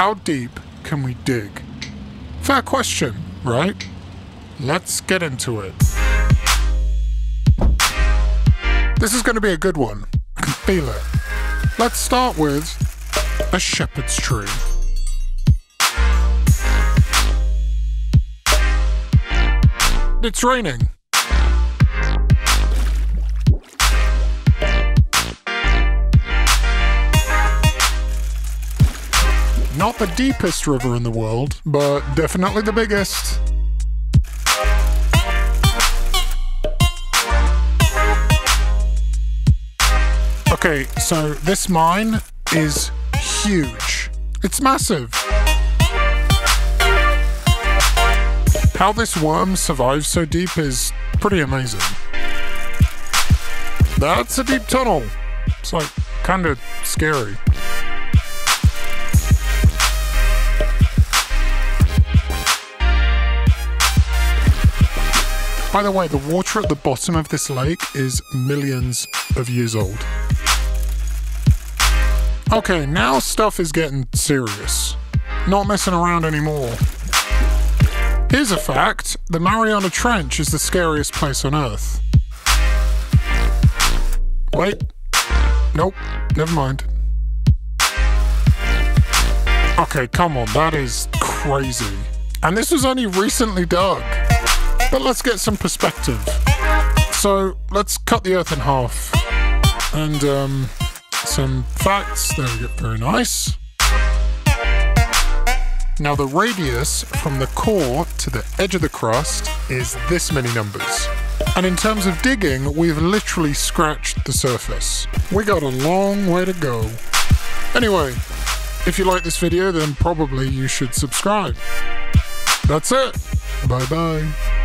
How deep can we dig? Fair question, right? Let's get into it. This is going to be a good one. I can feel it. Let's start with a shepherd's tree. It's raining. Not the deepest river in the world, but definitely the biggest. Okay, so this mine is huge. It's massive. How this worm survives so deep is pretty amazing. That's a deep tunnel. It's like kind of scary. By the way, the water at the bottom of this lake is millions of years old. Okay, now stuff is getting serious. Not messing around anymore. Here's a fact, the Mariana Trench is the scariest place on Earth. Wait. Nope, never mind. Okay, come on, that is crazy. And this was only recently dug. But let's get some perspective. So, let's cut the earth in half. And, some facts, there we go, very nice. Now the radius from the core to the edge of the crust is this many numbers. And in terms of digging, we've literally scratched the surface. We got a long way to go. Anyway, if you like this video, then probably you should subscribe. That's it. Bye-bye.